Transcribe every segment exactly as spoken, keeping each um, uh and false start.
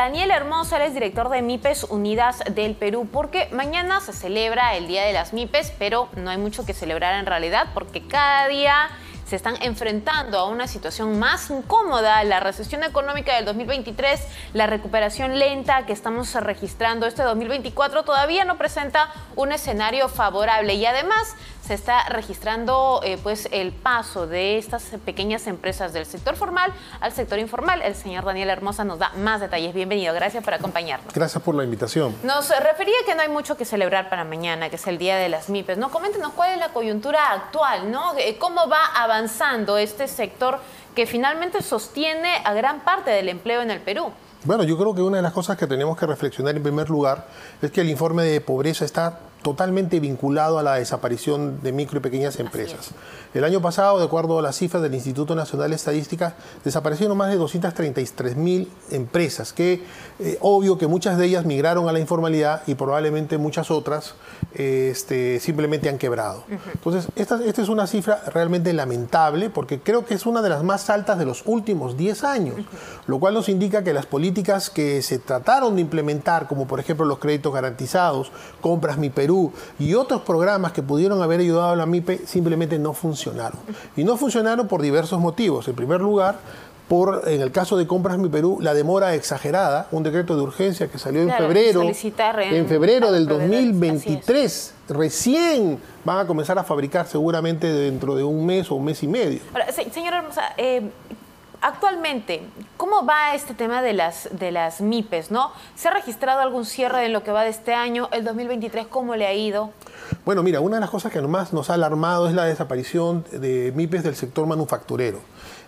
Daniel Hermoza, él es director de MYPES Unidas del Perú, porque mañana se celebra el Día de las MYPES, pero no hay mucho que celebrar en realidad, porque cada día se están enfrentando a una situación más incómoda, la recesión económica del dos mil veintitrés, la recuperación lenta que estamos registrando este dos mil veinticuatro todavía no presenta un escenario favorable y además se está registrando eh, pues el paso de estas pequeñas empresas del sector formal al sector informal. El señor Daniel Hermoza nos da más detalles. Bienvenido, gracias por acompañarnos. Gracias por la invitación. Nos refería que no hay mucho que celebrar para mañana, que es el Día de las MYPES, ¿no? Coméntenos cuál es la coyuntura actual, ¿no? ¿Cómo va avanzando este sector que finalmente sostiene a gran parte del empleo en el Perú? Bueno, yo creo que una de las cosas que tenemos que reflexionar en primer lugar es que el informe de pobreza está totalmente vinculado a la desaparición de micro y pequeñas empresas. El año pasado, de acuerdo a las cifras del Instituto Nacional de Estadística, desaparecieron más de doscientas treinta y tres mil empresas, que eh, obvio que muchas de ellas migraron a la informalidad y probablemente muchas otras eh, este, simplemente han quebrado. Uh-huh. Entonces, esta, esta es una cifra realmente lamentable, porque creo que es una de las más altas de los últimos diez años, uh-huh, lo cual nos indica que las políticas que se trataron de implementar, como por ejemplo los créditos garantizados, Compras Mi Perú, y otros programas que pudieron haber ayudado a la MYPE simplemente no funcionaron. Y no funcionaron por diversos motivos. En primer lugar, por, en el caso de Compras Mi Perú, la demora exagerada, un decreto de urgencia que salió claro, en febrero, en, en febrero del dos mil veintitrés. Recién van a comenzar a fabricar seguramente dentro de un mes o un mes y medio. Ahora, señora Hermoza, eh, actualmente, ¿cómo va este tema de las, de las MYPES, ¿no? ¿Se ha registrado algún cierre en lo que va de este año? ¿El dos mil veintitrés cómo le ha ido? Bueno, mira, una de las cosas que más nos ha alarmado es la desaparición de MYPES del sector manufacturero.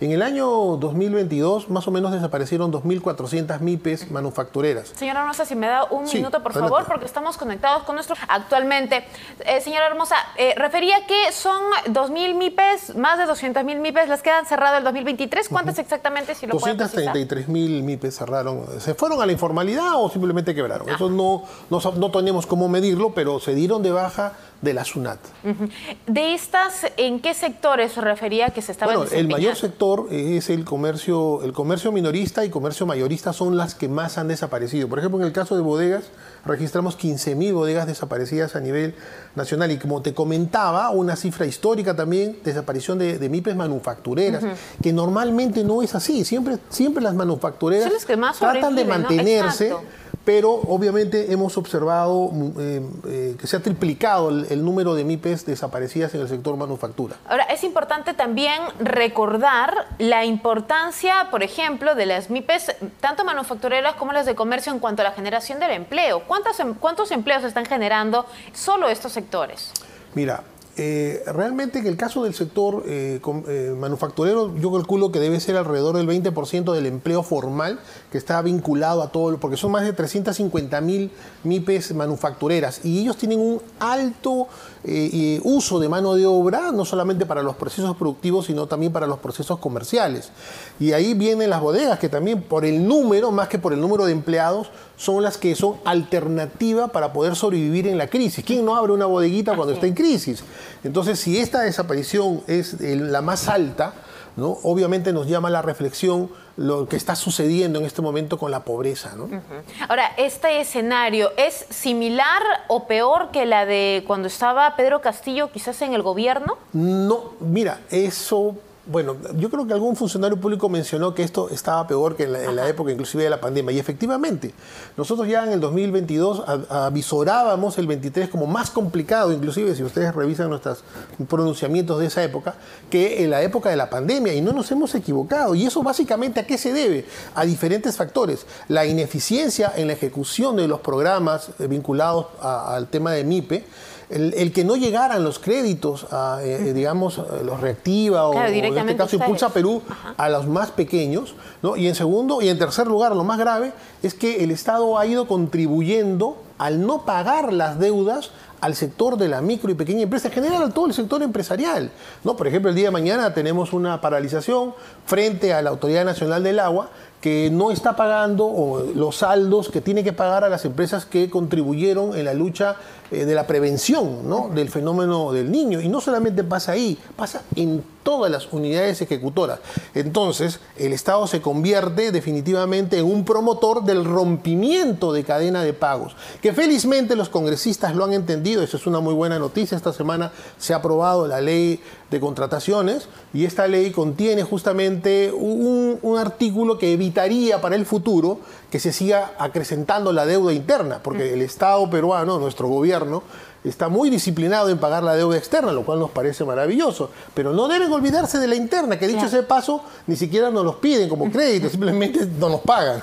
En el año dos mil veintidós, más o menos, desaparecieron dos mil cuatrocientas MYPES manufactureras. Señora Hermoza, si me da un sí, minuto, por adelante. favor, porque estamos conectados con nuestro... Actualmente, eh, señora Hermoza, eh, refería que son dos mil MYPES, más de doscientas mil MYPES, las quedan cerradas el dos mil veintitrés. ¿Cuántas uh-huh. exactamente, si lo pueden precisar? doscientas treinta y tres mil MYPES cerraron. ¿Se fueron a la informalidad o simplemente quebraron? Ah. Eso no, no, no tenemos cómo medirlo, pero se dieron de baja de la SUNAT. Uh-huh. ¿De estas, en qué sectores refería que se estaban Bueno, el mayor sector es el comercio, el comercio minorista y comercio mayorista son las que más han desaparecido. Por ejemplo, en el caso de bodegas, registramos quince mil bodegas desaparecidas a nivel nacional. Y como te comentaba, una cifra histórica también, desaparición de, de MYPES manufactureras, uh-huh, que normalmente no es así. Siempre, siempre las manufactureras son las que más tratan de mantenerse, ¿no? Pero obviamente hemos observado eh, eh, que se ha triplicado el, el número de MYPES desaparecidas en el sector manufactura. Ahora, es importante también recordar la importancia, por ejemplo, de las MYPES, tanto manufactureras como las de comercio, en cuanto a la generación del empleo. ¿Cuántos, cuántos empleos están generando solo estos sectores? Mira, eh, realmente en el caso del sector eh, eh, manufacturero, yo calculo que debe ser alrededor del veinte por ciento del empleo formal que está vinculado a todo, porque son más de trescientas cincuenta mil MYPES manufactureras y ellos tienen un alto eh, eh, uso de mano de obra, no solamente para los procesos productivos, sino también para los procesos comerciales. Y ahí vienen las bodegas, que también por el número, más que por el número de empleados, son las que son alternativa para poder sobrevivir en la crisis. ¿Quién no abre una bodeguita cuando está en crisis? Entonces, si esta desaparición es la más alta, ¿no?, obviamente nos llama a la reflexión lo que está sucediendo en este momento con la pobreza, ¿no? Uh-huh. Ahora, ¿este escenario es similar o peor que la de cuando estaba Pedro Castillo quizás en el gobierno? No, mira, eso... Bueno, yo creo que algún funcionario público mencionó que esto estaba peor que en la, en la época inclusive de la pandemia. Y efectivamente, nosotros ya en el dos mil veintidós avisorábamos el veintitrés como más complicado, inclusive si ustedes revisan nuestros pronunciamientos de esa época, que en la época de la pandemia. Y no nos hemos equivocado. Y eso básicamente ¿a qué se debe? A diferentes factores. La ineficiencia en la ejecución de los programas vinculados a, al tema de MYPE. El, el que no llegaran los créditos, a, eh, digamos, los reactiva o, claro, o en este caso Impulsa a Perú, ajá, a los más pequeños, ¿no? Y en segundo y en tercer lugar, lo más grave es que el Estado ha ido contribuyendo al no pagar las deudas al sector de la micro y pequeña empresa, en general a todo el sector empresarial, ¿no? Por ejemplo, el día de mañana tenemos una paralización frente a la Autoridad Nacional del Agua, que no está pagando los saldos que tiene que pagar a las empresas que contribuyeron en la lucha eh, de la prevención, ¿no?, del fenómeno del niño. Y no solamente pasa ahí, pasa en todas las unidades ejecutoras. Entonces, el Estado se convierte definitivamente en un promotor del rompimiento de cadena de pagos, que felizmente los congresistas lo han entendido. Eso es una muy buena noticia. Esta semana se ha aprobado la ley de contrataciones y esta ley contiene justamente un, un artículo que evitaría para el futuro que se siga acrecentando la deuda interna, porque el Estado peruano, nuestro gobierno, está muy disciplinado en pagar la deuda externa, lo cual nos parece maravilloso. Pero no deben olvidarse de la interna, que dicho sea de paso, ni siquiera nos los piden como crédito, simplemente no nos pagan.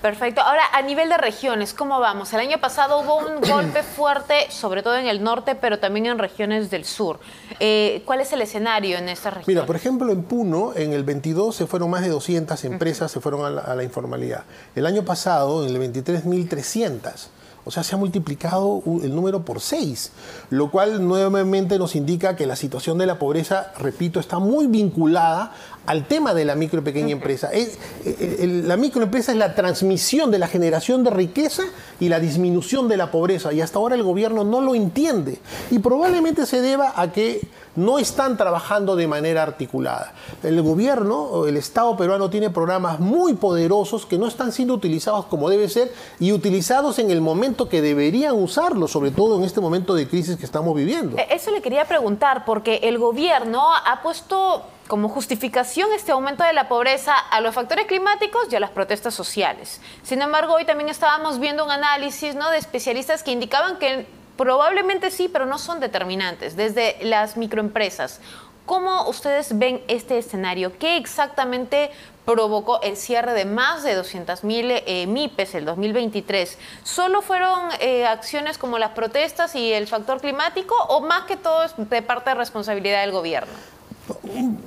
Perfecto. Ahora, a nivel de regiones, ¿cómo vamos? El año pasado hubo un golpe fuerte, sobre todo en el norte, pero también en regiones del sur. Eh, ¿Cuál es el escenario en estas regiones? Mira, por ejemplo, en Puno, en el veintidós se fueron más de doscientas empresas, se fueron a la, a la informalidad. El año pasado, en el veintitrés, mil trescientas. O sea, se ha multiplicado el número por seis, lo cual nuevamente nos indica que la situación de la pobreza, repito, está muy vinculada al tema de la micro y pequeña empresa. Es, el, el, la microempresa es la transmisión de la generación de riqueza y la disminución de la pobreza, y hasta ahora el gobierno no lo entiende, y probablemente se deba a que no están trabajando de manera articulada. El gobierno, el Estado peruano, tiene programas muy poderosos que no están siendo utilizados como debe ser y utilizados en el momento que deberían usarlos, sobre todo en este momento de crisis que estamos viviendo. Eso le quería preguntar, porque el gobierno ha puesto como justificación este aumento de la pobreza a los factores climáticos y a las protestas sociales. Sin embargo, hoy también estábamos viendo un análisis, ¿no?, de especialistas que indicaban que probablemente sí, pero no son determinantes, desde las microempresas. ¿Cómo ustedes ven este escenario? ¿Qué exactamente provocó el cierre de más de doscientas mil eh, MYPES el dos mil veintitrés? ¿Solo fueron eh, acciones como las protestas y el factor climático, o más que todo es de parte de responsabilidad del gobierno?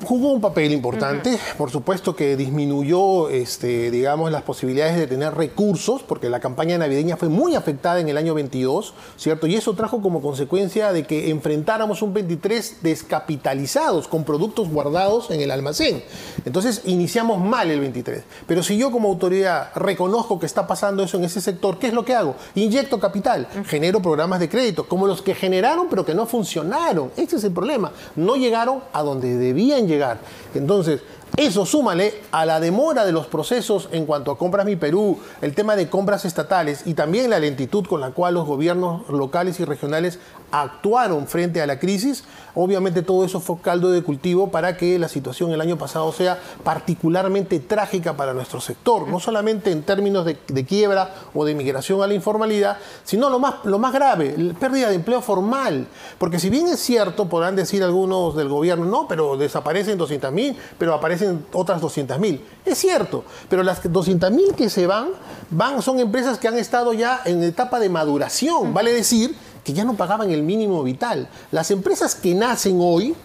Jugó un papel importante, uh-huh. Por supuesto que disminuyó este, digamos, las posibilidades de tener recursos, porque la campaña navideña fue muy afectada en el año veintidós, ¿cierto? Y eso trajo como consecuencia de que enfrentáramos un veintitrés descapitalizados, con productos guardados en el almacén. Entonces iniciamos mal el veintitrés. Pero si yo como autoridad reconozco que está pasando eso en ese sector, ¿qué es lo que hago? Inyecto capital, uh-huh. Genero programas de crédito, como los que generaron pero que no funcionaron. Ese es el problema, no llegaron a donde debían llegar. Entonces, eso súmale a la demora de los procesos en cuanto a Compras Mi Perú, el tema de compras estatales y también la lentitud con la cual los gobiernos locales y regionales actuaron frente a la crisis. Obviamente todo eso fue caldo de cultivo para que la situación el año pasado sea particularmente trágica para nuestro sector, no solamente en términos de, de quiebra o de migración a la informalidad, sino lo más, lo más grave, la pérdida de empleo formal. Porque si bien es cierto, podrán decir algunos del gobierno, no, pero desaparecen doscientas mil, pero aparecen otras doscientas mil. Es cierto, pero las doscientas mil que se van, van son empresas que han estado ya en etapa de maduración, vale decir, que ya no pagaban el mínimo vital. Las empresas que nacen hoy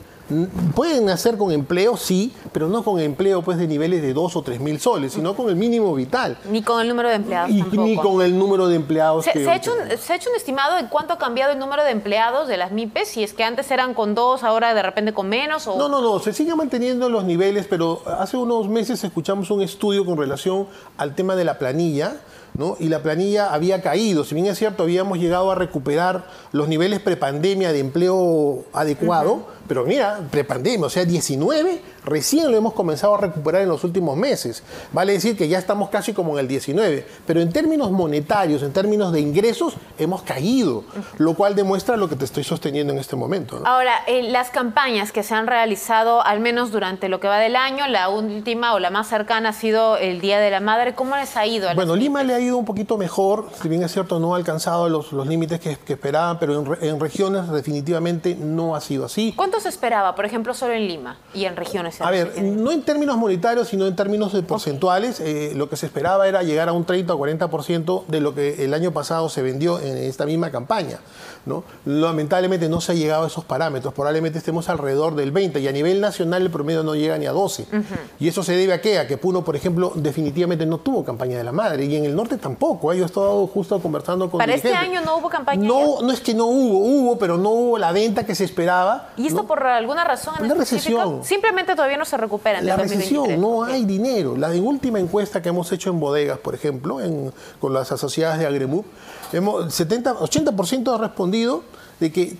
pueden nacer con empleo, sí, pero no con empleo pues de niveles de dos o tres mil soles, sino con el mínimo vital. Ni con el número de empleados y, tampoco. Ni con el número de empleados. Se, que se, ha hecho un, se ha hecho un estimado de cuánto ha cambiado el número de empleados de las MYPES, si es que antes eran con dos, ahora de repente con menos. O... No, no, no, se siguen manteniendo los niveles, pero hace unos meses escuchamos un estudio con relación al tema de la planilla, ¿no? Y la planilla había caído. Si bien es cierto, habíamos llegado a recuperar los niveles prepandemia de empleo adecuado, uh-huh. Pero mira, prepandemia, o sea, diecinueve, recién lo hemos comenzado a recuperar en los últimos meses. Vale decir que ya estamos casi como en el diecinueve, pero en términos monetarios, en términos de ingresos, hemos caído, lo cual demuestra lo que te estoy sosteniendo en este momento, ¿no? Ahora, eh, las campañas que se han realizado, al menos durante lo que va del año, la última o la más cercana ha sido el Día de la Madre. ¿Cómo les ha ido? Bueno, Lima le ha ido un poquito mejor, si bien es cierto, no ha alcanzado los, los límites que, que esperaban, pero en, re, en regiones definitivamente no ha sido así. ¿Cuánto se esperaba, por ejemplo, solo en Lima y en regiones? A ver, no en términos monetarios, sino en términos de porcentuales. Eh, lo que se esperaba era llegar a un treinta o cuarenta por ciento de lo que el año pasado se vendió en esta misma campaña, ¿no? Lamentablemente no se ha llegado a esos parámetros. Probablemente estemos alrededor del veinte por ciento. Y a nivel nacional el promedio no llega ni a doce por ciento. Uh-huh. ¿Y eso se debe a qué? A que Puno, por ejemplo, definitivamente no tuvo campaña de la madre. Y en el norte tampoco, ¿eh? Yo he estado justo conversando con... ¿Para este año no hubo campaña? No, no es que no hubo. Hubo, pero no hubo la venta que se esperaba. ¿Y esto, ¿no?, por alguna razón en específico? Una recesión. Simplemente todavía no se recupera. La recesión, no hay dinero. La última encuesta que hemos hecho en bodegas, por ejemplo, en, con las asociadas de Agremú, hemos, setenta, ochenta por ciento ha respondido de que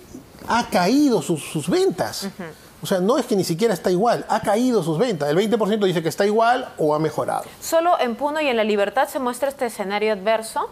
ha caído sus, sus ventas. Uh-huh. O sea, no es que ni siquiera está igual, ha caído sus ventas. El veinte por ciento dice que está igual o ha mejorado. ¿Solo en Puno y en La Libertad se muestra este escenario adverso?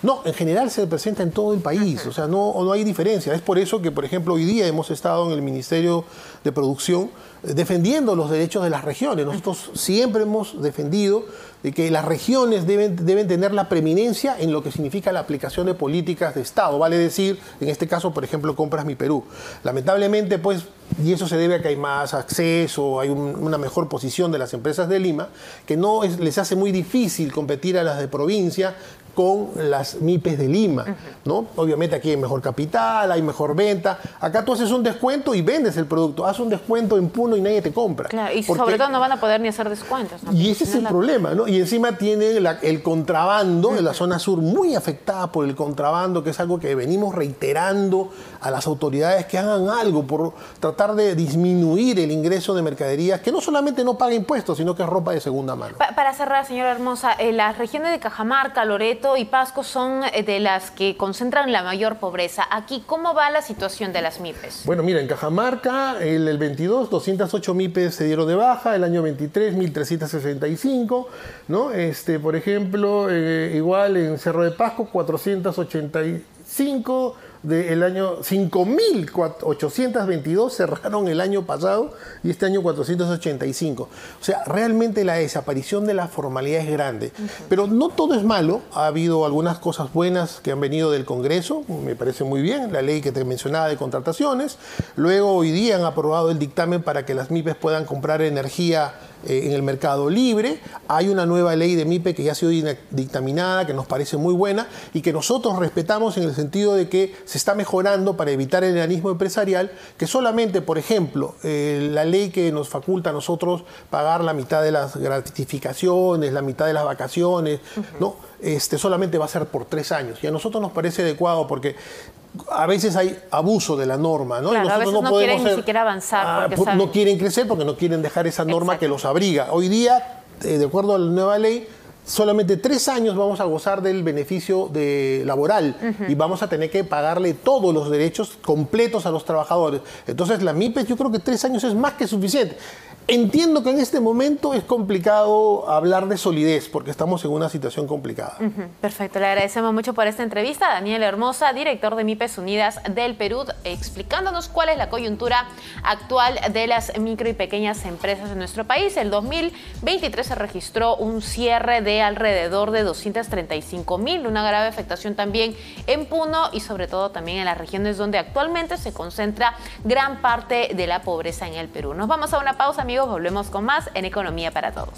No, en general se presenta en todo el país, o sea, no, no hay diferencia. Es por eso que, por ejemplo, hoy día hemos estado en el Ministerio de Producción defendiendo los derechos de las regiones. Nosotros siempre hemos defendido de que las regiones deben, deben tener la preeminencia en lo que significa la aplicación de políticas de Estado. Vale decir, en este caso, por ejemplo, Compras Mi Perú. Lamentablemente, pues, y eso se debe a que hay más acceso, hay un, una mejor posición de las empresas de Lima, que no es, les hace muy difícil competir a las de provincia con las MYPES de Lima, ¿no? Obviamente aquí hay mejor capital, hay mejor venta. Acá tú haces un descuento y vendes el producto. Haz un descuento en Puno y nadie te compra. Claro, y porque... sobre todo no van a poder ni hacer descuentos, ¿no? Y ese es el la... problema, ¿no? Y encima tiene la, el contrabando en la zona sur, muy afectada por el contrabando, que es algo que venimos reiterando a las autoridades que hagan algo por tratar de disminuir el ingreso de mercaderías, que no solamente no paga impuestos, sino que es ropa de segunda mano. Pa para cerrar, señora Hermoza, eh, las regiones de Cajamarca, Loreto y Pasco son de las que concentran la mayor pobreza. Aquí, ¿cómo va la situación de las MYPES? Bueno, mira, en Cajamarca, el, el veintidós, doscientas ocho MYPES se dieron de baja, el año veintitrés, mil trescientas sesenta y cinco, ¿no? Este, por ejemplo, eh, igual en Cerro de Pasco, cuatrocientas ochenta y cinco del año, cinco mil ochocientas veintidós cerraron el año pasado y este año cuatrocientas ochenta y cinco. O sea, realmente la desaparición de la formalidad es grande. Uh-huh. Pero no todo es malo. Ha habido algunas cosas buenas que han venido del Congreso, me parece muy bien, la ley que te mencionaba de contrataciones. Luego hoy día han aprobado el dictamen para que las MYPES puedan comprar energía en el mercado libre. Hay una nueva ley de MYPE que ya ha sido dictaminada, que nos parece muy buena y que nosotros respetamos en el sentido de que se está mejorando para evitar el enanismo empresarial, que solamente, por ejemplo, eh, la ley que nos faculta a nosotros pagar la mitad de las gratificaciones, la mitad de las vacaciones, uh-huh, ¿no? Este, solamente va a ser por tres años. Y a nosotros nos parece adecuado porque a veces hay abuso de la norma, ¿no? Claro, y nosotros a veces no, no podemos quieren ser, ni siquiera avanzar. Ah, por, no quieren crecer porque no quieren dejar esa norma, exacto, que los abriga. Hoy día, eh, de acuerdo a la nueva ley, solamente tres años vamos a gozar del beneficio de laboral, uh-huh, y vamos a tener que pagarle todos los derechos completos a los trabajadores. Entonces, la MYPES, yo creo que tres años es más que suficiente. Entiendo que en este momento es complicado hablar de solidez porque estamos en una situación complicada. Uh-huh. Perfecto, le agradecemos mucho por esta entrevista a Daniel Hermoza, director de MYPES Unidas del Perú, explicándonos cuál es la coyuntura actual de las micro y pequeñas empresas en nuestro país. El dos mil veintitrés se registró un cierre de alrededor de doscientos treinta y cinco mil, una grave afectación también en Puno y sobre todo también en las regiones donde actualmente se concentra gran parte de la pobreza en el Perú. Nos vamos a una pausa, amigos. Volvemos con más en Economía para Todos.